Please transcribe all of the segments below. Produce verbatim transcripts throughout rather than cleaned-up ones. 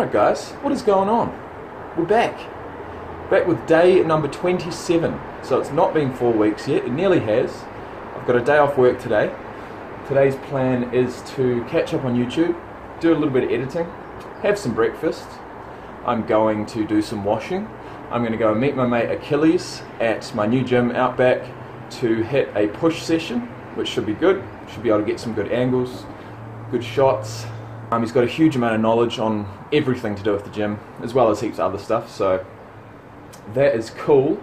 Alright guys, what is going on? We're back. Back with day number twenty-seven. So it's not been four weeks yet, it nearly has. I've got a day off work today. Today's plan is to catch up on YouTube, do a little bit of editing, have some breakfast. I'm going to do some washing. I'm going to go and meet my mate Achilles at my new gym out back to hit a push session, which should be good. Should be able to get some good angles, good shots. Um, he's got a huge amount of knowledge on everything to do with the gym, as well as heaps of other stuff, so that is cool.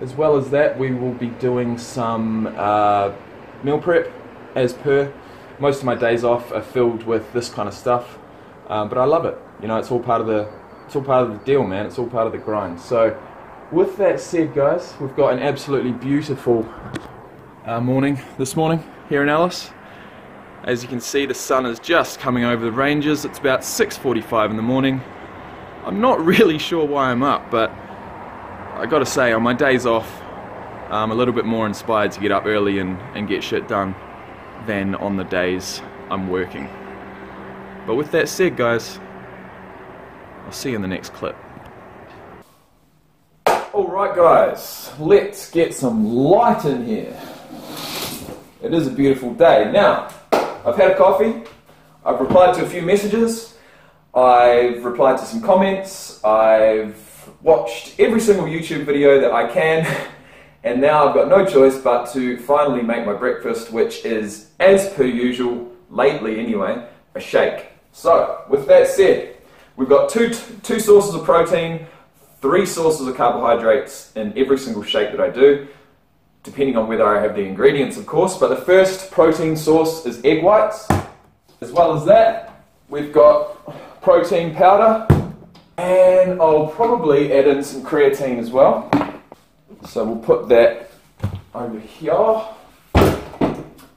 As well as that, we will be doing some uh, meal prep, as per. Most of my days off are filled with this kind of stuff, um, but I love it. You know, it's all part of the, it's all part of the deal, man. It's all part of the grind. So, with that said, guys, we've got an absolutely beautiful uh, morning this morning here in Alice. As you can see, the sun is just coming over the ranges. It's about six forty-five in the morning. I'm not really sure why I'm up, but I gotta say, on my days off, I'm a little bit more inspired to get up early and, and get shit done than on the days I'm working. But with that said, guys, I'll see you in the next clip. Alright guys, let's get some light in here. It is a beautiful day. Now, I've had a coffee, I've replied to a few messages, I've replied to some comments, I've watched every single YouTube video that I can, and now I've got no choice but to finally make my breakfast, which is, as per usual, lately anyway, a shake. So, with that said, we've got two, two sources of protein, three sources of carbohydrates in every single shake that I do, depending on whether I have the ingredients, of course, but the first protein source is egg whites. As well as that, we've got protein powder, and I'll probably add in some creatine as well. So we'll put that over here.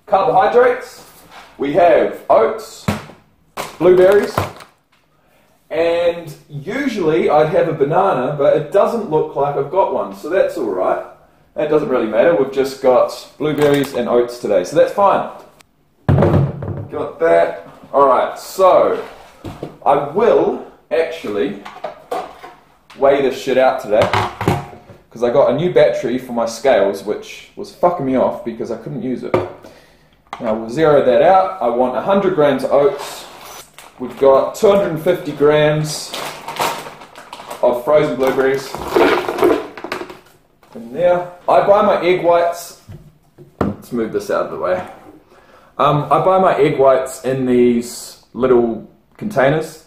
Carbohydrates, we have oats, blueberries, and usually I'd have a banana, but it doesn't look like I've got one, so that's alright. That doesn't really matter, we've just got blueberries and oats today, so that's fine. Got that. Alright, so I will actually weigh this shit out today, because I got a new battery for my scales, which was fucking me off because I couldn't use it. Now we'll zero that out. I want one hundred grams of oats. We've got two hundred fifty grams of frozen blueberries in there. I buy my egg whites, let's move this out of the way, um, I buy my egg whites in these little containers.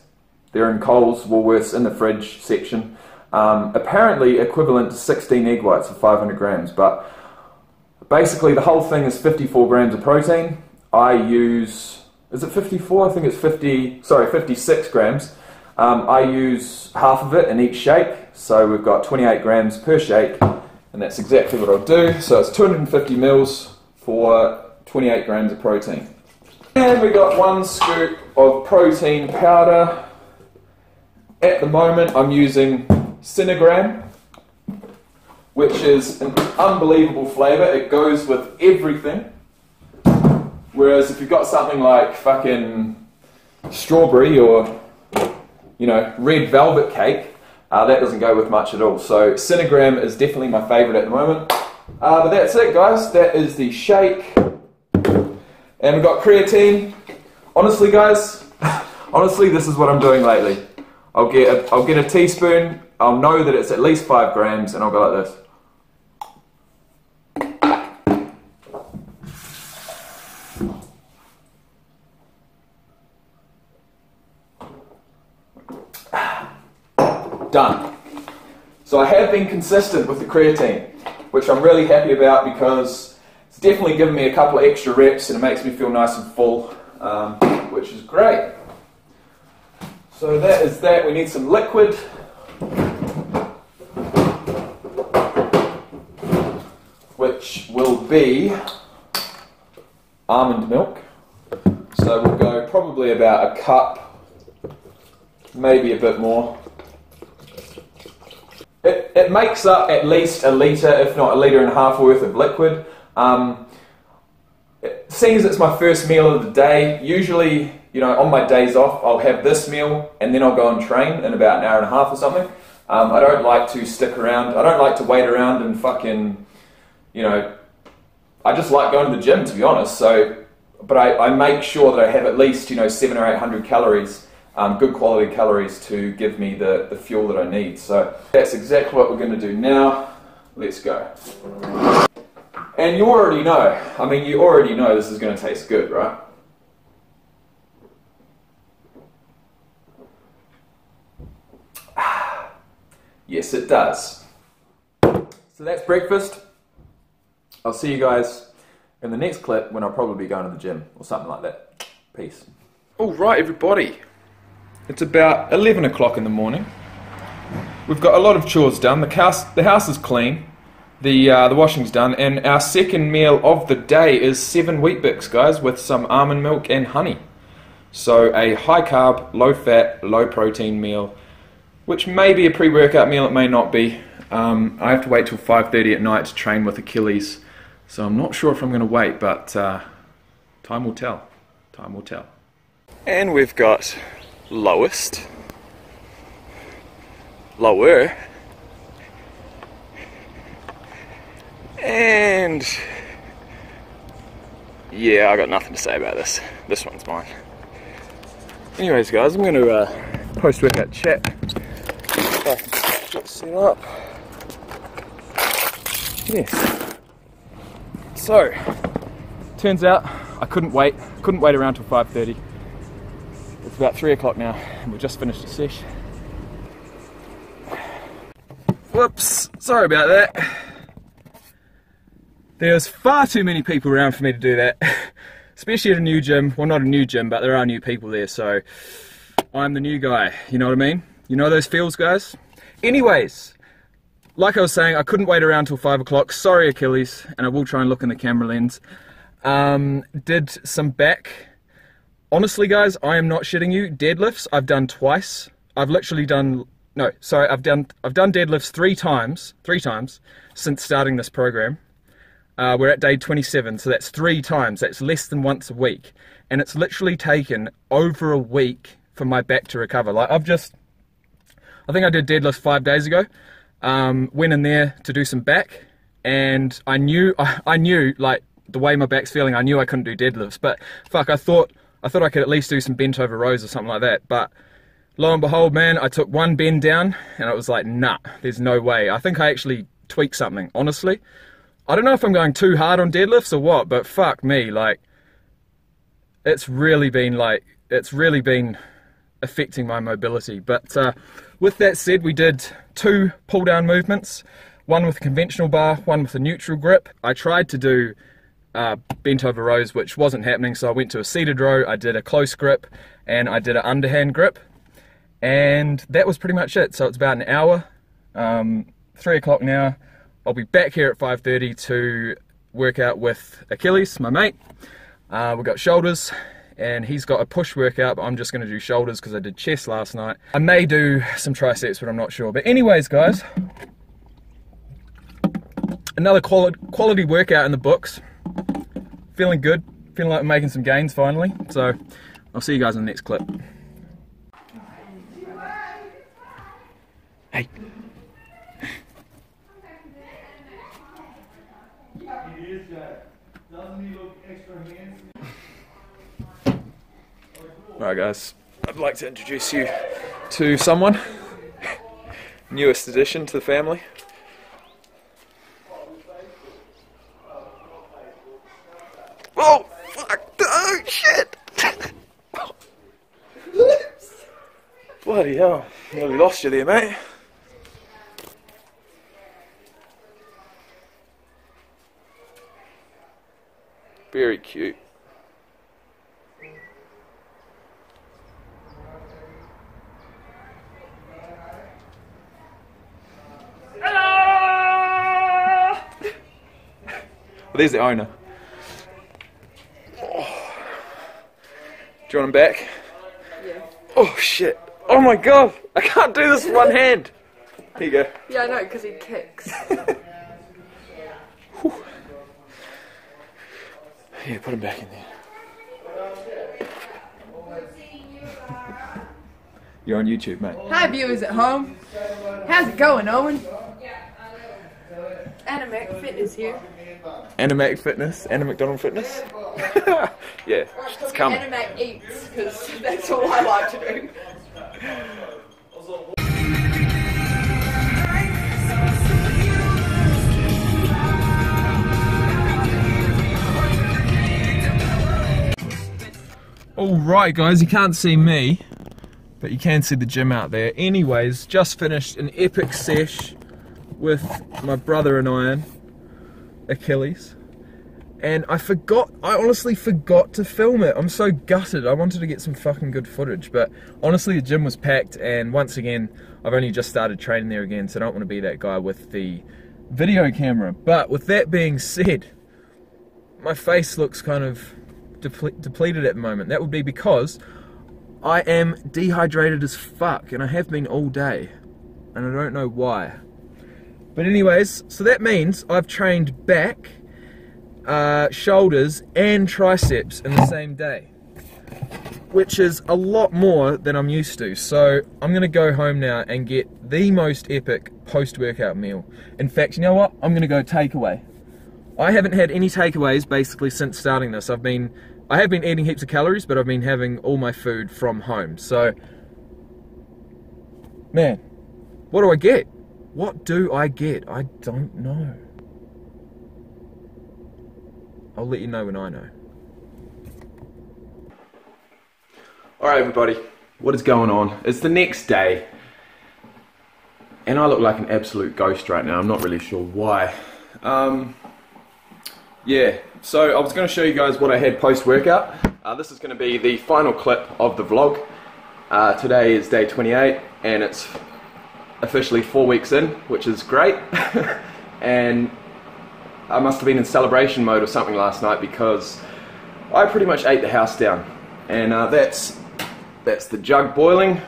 They're in Coles, Woolworths, in the fridge section, um, apparently equivalent to sixteen egg whites for five hundred grams, but basically the whole thing is fifty-four grams of protein. I use, is it fifty-four? I think it's fifty, sorry fifty-six grams. Um, I use half of it in each shake, so we've got twenty-eight grams per shake. And that's exactly what I'll do. So it's two hundred fifty mils for twenty-eight grams of protein. And we got one scoop of protein powder. At the moment I'm using Cinogram, which is an unbelievable flavour. It goes with everything. Whereas if you've got something like fucking strawberry or, you know, red velvet cake, Uh, that doesn't go with much at all, so Cinogram is definitely my favourite at the moment. Uh, but that's it guys, that is the shake. And we've got creatine. Honestly guys, honestly this is what I'm doing lately. I'll get a, I'll get a teaspoon, I'll know that it's at least five grams, and I'll go like this. Done. So I have been consistent with the creatine, which I'm really happy about because it's definitely given me a couple of extra reps and it makes me feel nice and full, um, which is great. So that is that. We need some liquid. Which will be almond milk. So we'll go probably about a cup, maybe a bit more. It, it makes up at least a litre, if not a litre and a half worth of liquid. Um, it, seeing as it's my first meal of the day, usually you know, on my days off, I'll have this meal and then I'll go and train in about an hour and a half or something. Um, I don't like to stick around. I don't like to wait around and fucking, you know, I just like going to the gym, to be honest. So, but I, I make sure that I have at least, you know, seven or eight hundred calories, um, good quality calories to give me the, the fuel that I need. So that's exactly what we're going to do now. Let's go. And you already know, I mean, you already know this is going to taste good, right? Yes, it does. So that's breakfast. I'll see you guys in the next clip when I'll probably be going to the gym or something like that. Peace. Alright everybody, it's about eleven o'clock in the morning. We've got a lot of chores done. The house, the house is clean, the, uh, the washing's done, and our second meal of the day is seven Wheet-Bix, guys, with some almond milk and honey. So a high carb, low fat, low protein meal, which may be a pre-workout meal, it may not be. Um, I have to wait till five thirty at night to train with Achilles, so I'm not sure if I'm going to wait, but uh, time will tell. Time will tell. And we've got lowest, lower, and yeah, I got nothing to say about this. This one's mine. Anyways, guys, I'm going to uh, post-workout chat. I can get set up. Yes. So, turns out I couldn't wait. Couldn't wait around till five thirty. It's about three o'clock now, and we've just finished the sesh. Whoops! Sorry about that. There's far too many people around for me to do that, especially at a new gym. Well, not a new gym, but there are new people there, so I'm the new guy. You know what I mean? You know those feels, guys? Anyways, like I was saying, I couldn't wait around till five o'clock. Sorry, Achilles, and I will try and look in the camera lens. Um, did some back. Honestly, guys, I am not shitting you. Deadlifts, I've done twice. I've literally done... No, sorry, I've done I've done deadlifts three times, three times, since starting this program. Uh, we're at day twenty-seven, so that's three times. That's less than once a week. And it's literally taken over a week for my back to recover. Like, I've just... I think I did deadlifts five days ago, um, went in there to do some back, and I knew, I, I knew, like, the way my back's feeling, I knew I couldn't do deadlifts, but fuck, I thought I thought I could at least do some bent over rows or something like that, but lo and behold, man, I took one bend down, and I was like, nah, there's no way. I think I actually tweaked something, honestly. I don't know if I'm going too hard on deadlifts or what, but fuck me, like, it's really been, like, it's really been affecting my mobility, but, uh, with that said, we did two pull-down movements, one with a conventional bar, one with a neutral grip. I tried to do uh, bent-over rows, which wasn't happening, so I went to a seated row, I did a close grip, and I did an underhand grip, and that was pretty much it. So it's about an hour, um, three o'clock now. I'll be back here at five thirty to work out with Achilles, my mate. Uh, we've got shoulders, and he's got a push workout, but I'm just going to do shoulders because I did chest last night. I may do some triceps, but I'm not sure. But anyways, guys, another quali quality workout in the books. Feeling good, feeling like we're making some gains finally. So I'll see you guys in the next clip. Hey. Doesn't he look extra handsome? Alright guys, I'd like to introduce you to someone, newest addition to the family. Oh, fuck, oh shit! Bloody hell, nearly lost you there, mate. Very cute. Well, there's the owner. Oh. Do you want him back? Yeah. Oh shit! Oh my god! I can't do this with one hand! Here you go. Yeah, I know, because he kicks. Yeah, put him back in there. You're on YouTube, mate. Hi, viewers at home. How's it going, Owen? Anamac Fitness here. Anamac Fitness? Anna McDonald Fitness? Yeah, it's coming. Anamac Eats, because that's all I like to do. Alright guys, you can't see me, but you can see the gym out there. Anyways, just finished an epic sesh with my brother and iron, Achilles. And I forgot, I honestly forgot to film it. I'm so gutted. I wanted to get some fucking good footage, but honestly the gym was packed, and once again, I've only just started training there again, so I don't want to be that guy with the video camera. But with that being said, my face looks kind of deple- depleted at the moment. That would be because I am dehydrated as fuck, and I have been all day, and I don't know why. But anyways, so that means I've trained back, uh, shoulders and triceps in the same day, which is a lot more than I'm used to. So I'm going to go home now and get the most epic post-workout meal. In fact, you know what? I'm going to go takeaway. I haven't had any takeaways basically since starting this. I've been, I have been eating heaps of calories, but I've been having all my food from home. So, man, what do I get? What do I get? I don't know. I'll let you know when I know. Alright everybody, what is going on? It's the next day. And I look like an absolute ghost right now. I'm not really sure why. Um, yeah, so I was going to show you guys what I had post-workout. Uh, this is going to be the final clip of the vlog. Uh, today is day twenty-eight and it's officially four weeks in, which is great. And I must have been in celebration mode or something last night, because I pretty much ate the house down. And uh, that's that's the jug boiling.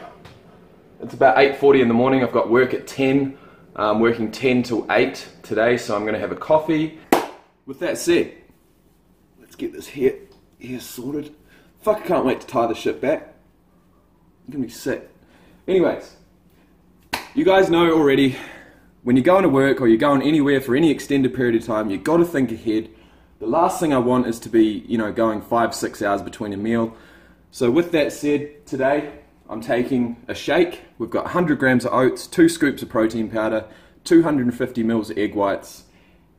It's about eight forty in the morning. I've got work at ten. I'm working ten till eight today, so I'm going to have a coffee. With that said, let's get this hair, hair sorted. Fuck, I can't wait to tie this shit back. I'm going to be sick. Anyways, you guys know already, when you're going to work or you're going anywhere for any extended period of time, you've got to think ahead. The last thing I want is to be, you know, going five, six hours between a meal. So with that said, today I'm taking a shake. We've got one hundred grams of oats, two scoops of protein powder, two hundred fifty mils of egg whites,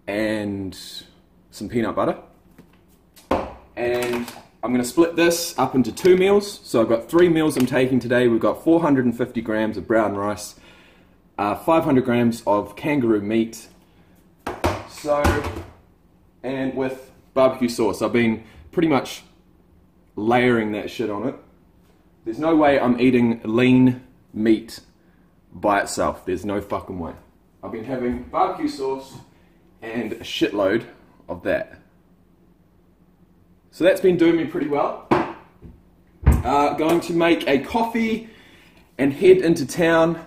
and some peanut butter. And I'm going to split this up into two meals. So I've got three meals I'm taking today. We've got four hundred fifty grams of brown rice, Uh, five hundred grams of kangaroo meat, so, and with barbecue sauce. I've been pretty much layering that shit on it. There's no way I'm eating lean meat by itself. There's no fucking way. I've been having barbecue sauce and a shitload of that. So that's been doing me pretty well. Uh, going to make a coffee and head into town,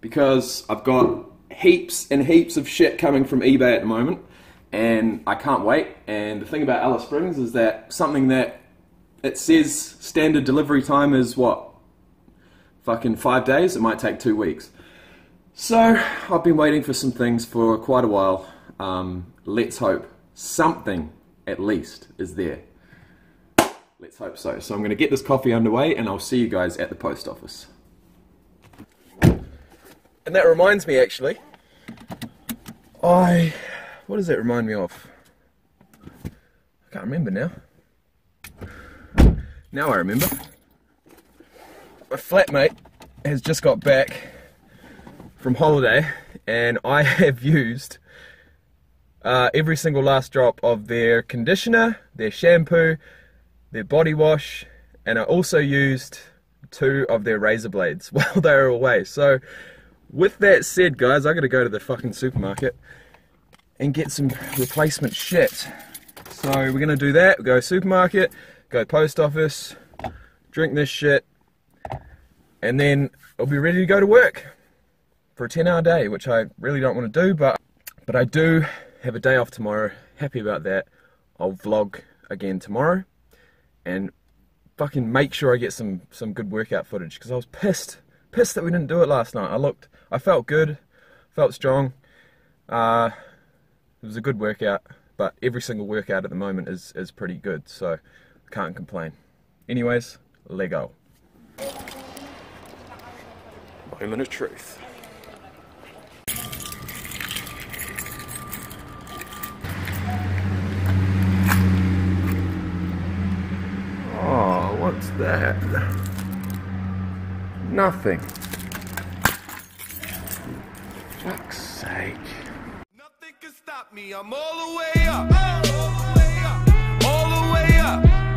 because I've got heaps and heaps of shit coming from eBay at the moment, and I can't wait. And the thing about Alice Springs is that something that it says standard delivery time is what? Fucking five days? It might take two weeks. So I've been waiting for some things for quite a while. Um, let's hope something at least is there. Let's hope so. So I'm going to get this coffee underway, and I'll see you guys at the post office. And that reminds me, actually, I, what does that remind me of? I can't remember now. Now I remember. My flatmate has just got back from holiday, and I have used uh, every single last drop of their conditioner, their shampoo, their body wash, and I also used two of their razor blades while they were away. So, with that said, guys, I gotta go to the fucking supermarket and get some replacement shit. So we're gonna do that. We'll go supermarket, go post office, drink this shit, and then I'll be ready to go to work for a ten hour day, which I really don't want to do, but but I do have a day off tomorrow. Happy about that. I'll vlog again tomorrow, and fucking make sure I get some some good workout footage, because I was pissed pissed that we didn't do it last night. I looked, I felt good, felt strong. Uh, it was a good workout, but every single workout at the moment is is pretty good, so I can't complain. Anyways, Lego. Moment of truth. Oh, what's that? Nothing. Fuck's sake. Nothing can stop me. I'm all the way up. All the way up. All the way up.